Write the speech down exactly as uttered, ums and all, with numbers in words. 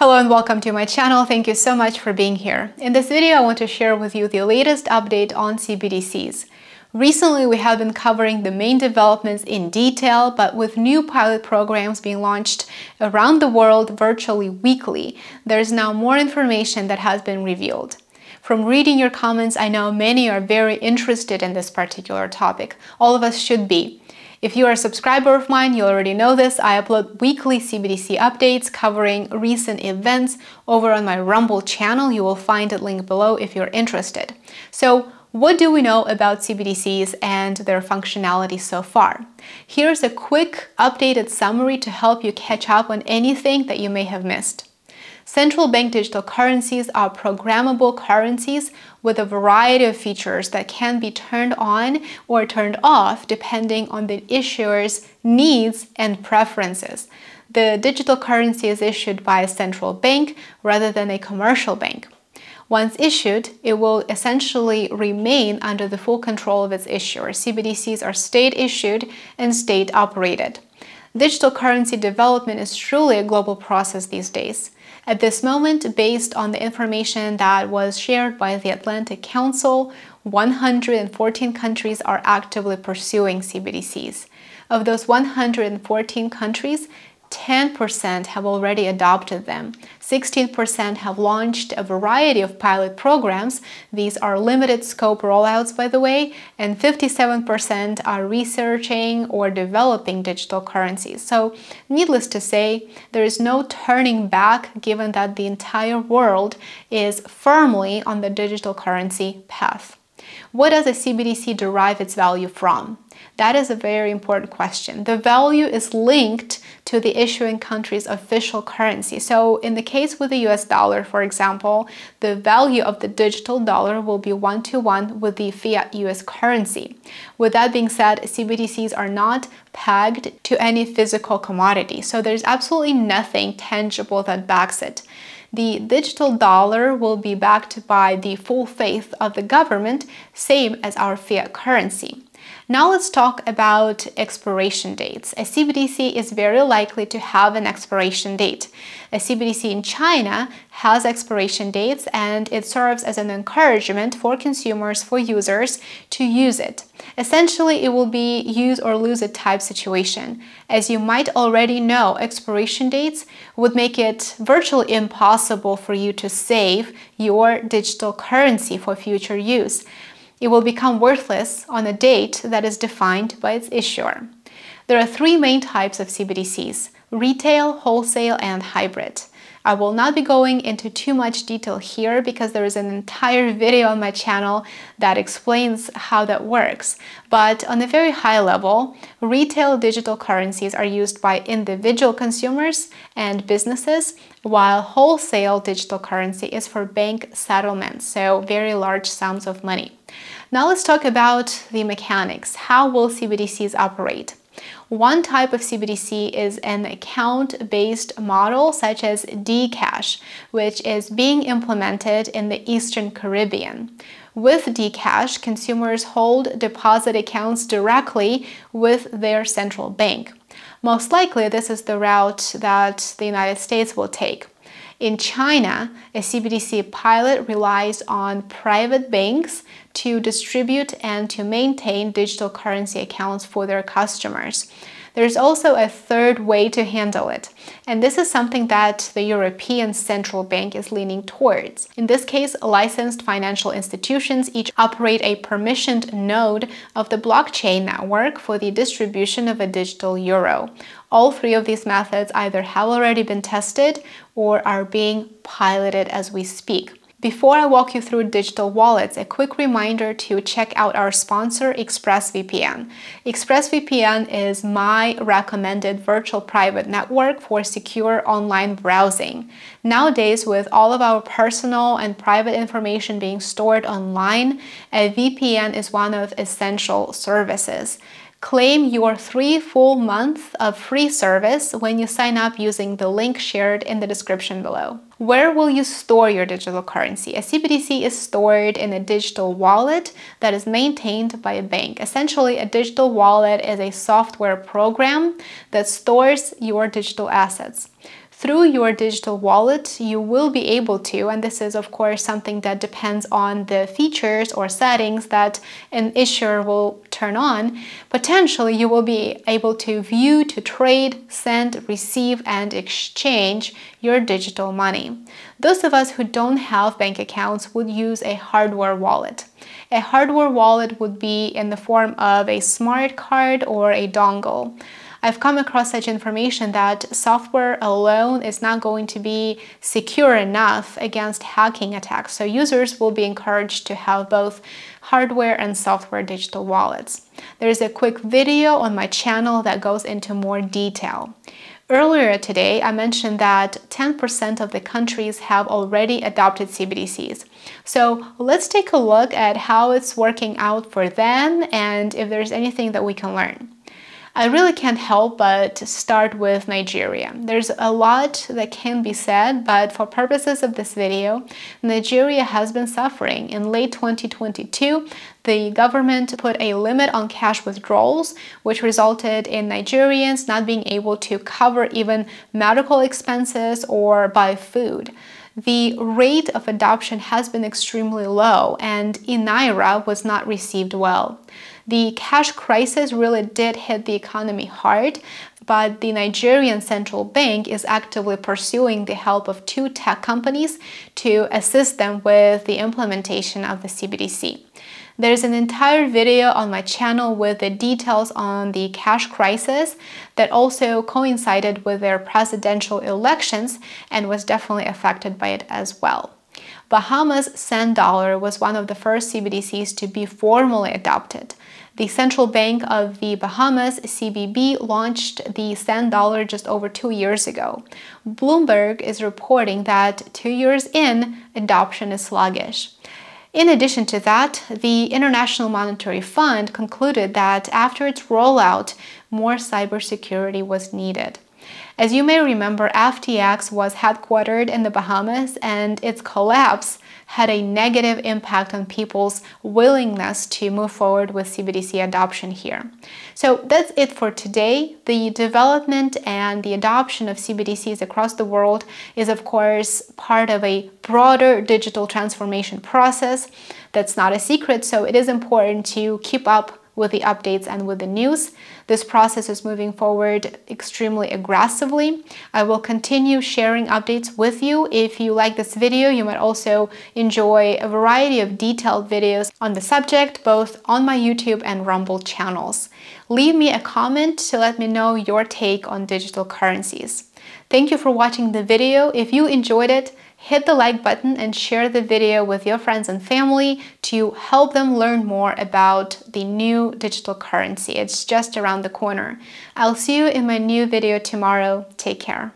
Hello and welcome to my channel. Thank you so much for being here. In this video, I want to share with you the latest update on C B D Cs. Recently, we have been covering the main developments in detail, but with new pilot programs being launched around the world virtually weekly, there is now more information that has been revealed. From reading your comments, I know many are very interested in this particular topic. All of us should be. If you are a subscriber of mine, you already know this. I upload weekly C B D C updates covering recent events over on my Rumble channel. You will find a link below if you're interested. So, what do we know about C B D Cs and their functionality so far? Here's a quick updated summary to help you catch up on anything that you may have missed. Central bank digital currencies are programmable currencies with a variety of features that can be turned on or turned off depending on the issuer's needs and preferences. The digital currency is issued by a central bank rather than a commercial bank. Once issued, it will essentially remain under the full control of its issuer. C B D Cs are state-issued and state-operated. Digital currency development is truly a global process these days. At this moment, based on the information that was shared by the Atlantic Council, one hundred fourteen countries are actively pursuing C B D Cs. Of those one hundred fourteen countries, ten percent have already adopted them. sixteen percent have launched a variety of pilot programs. These are limited scope rollouts, by the way, and fifty-seven percent are researching or developing digital currencies. So, needless to say, there is no turning back given that the entire world is firmly on the digital currency path. What does a C B D C derive its value from? That is a very important question. The value is linked to the issuing country's official currency. So in the case with the U S dollar, for example, the value of the digital dollar will be one-to-one with the fiat U S currency. With that being said, C B D Cs are not pegged to any physical commodity. So there's absolutely nothing tangible that backs it. The digital dollar will be backed by the full faith of the government, same as our fiat currency. Now let's talk about expiration dates. A C B D C is very likely to have an expiration date. A C B D C in China has expiration dates, and it serves as an encouragement for consumers, for users to use it. Essentially, it will be use or lose it type situation. As you might already know, expiration dates would make it virtually impossible for you to save your digital currency for future use. It will become worthless on a date that is defined by its issuer. There are three main types of C B D Cs: retail, wholesale, and hybrid. I will not be going into too much detail here because there is an entire video on my channel that explains how that works. But on a very high level, retail digital currencies are used by individual consumers and businesses, while wholesale digital currency is for bank settlements, so very large sums of money. Now let's talk about the mechanics. How will C B D Cs operate? One type of C B D C is an account-based model such as DCash, which is being implemented in the Eastern Caribbean. With DCash, consumers hold deposit accounts directly with their central bank. Most likely, this is the route that the United States will take. In China, a C B D C pilot relies on private banks to distribute and to maintain digital currency accounts for their customers. There's also a third way to handle it, and this is something that the European Central Bank is leaning towards. In this case, licensed financial institutions each operate a permissioned node of the blockchain network for the distribution of a digital euro. All three of these methods either have already been tested or are being piloted as we speak. Before I walk you through digital wallets, a quick reminder to check out our sponsor, ExpressVPN. ExpressVPN is my recommended virtual private network for secure online browsing. Nowadays, with all of our personal and private information being stored online, a V P N is one of essential services. Claim your three full months of free service when you sign up using the link shared in the description below. Where will you store your digital currency? A C B D C is stored in a digital wallet that is maintained by a bank. Essentially, a digital wallet is a software program that stores your digital assets. through your digital wallet, you will be able to, and this is of course something that depends on the features or settings that an issuer will turn on, potentially you will be able to view, to trade, send, receive, and exchange your digital money. Those of us who don't have bank accounts would use a hardware wallet. A hardware wallet would be in the form of a smart card or a dongle. I've come across such information that software alone is not going to be secure enough against hacking attacks, so users will be encouraged to have both hardware and software digital wallets. There's a quick video on my channel that goes into more detail. Earlier today, I mentioned that ten percent of the countries have already adopted C B D Cs. So let's take a look at how it's working out for them and if there's anything that we can learn. I really can't help but start with Nigeria. There's a lot that can be said, but for purposes of this video, Nigeria has been suffering. In late twenty twenty-two, the government put a limit on cash withdrawals, which resulted in Nigerians not being able to cover even medical expenses or buy food. The rate of adoption has been extremely low, and naira was not received well. The cash crisis really did hit the economy hard, but the Nigerian Central Bank is actively pursuing the help of two tech companies to assist them with the implementation of the C B D C. There's an entire video on my channel with the details on the cash crisis that also coincided with their presidential elections and was definitely affected by it as well. Bahamas' Sand dollar was one of the first C B D Cs to be formally adopted. The Central Bank of the Bahamas, C B B, launched the Sand dollar just over two years ago. Bloomberg is reporting that two years in, adoption is sluggish. In addition to that, the International Monetary Fund concluded that after its rollout, more cybersecurity was needed. As you may remember, F T X was headquartered in the Bahamas, and its collapse had a negative impact on people's willingness to move forward with C B D C adoption here. So that's it for today. The development and the adoption of C B D Cs across the world is, of course, part of a broader digital transformation process. That's not a secret, so it is important to keep up with the updates and with the news. This process is moving forward extremely aggressively. I will continue sharing updates with you. If you like this video, you might also enjoy a variety of detailed videos on the subject, both on my YouTube and Rumble channels. Leave me a comment to let me know your take on digital currencies. Thank you for watching the video. If you enjoyed it, hit the like button and share the video with your friends and family to help them learn more about the new digital currency. It's just around the corner. I'll see you in my new video tomorrow. Take care.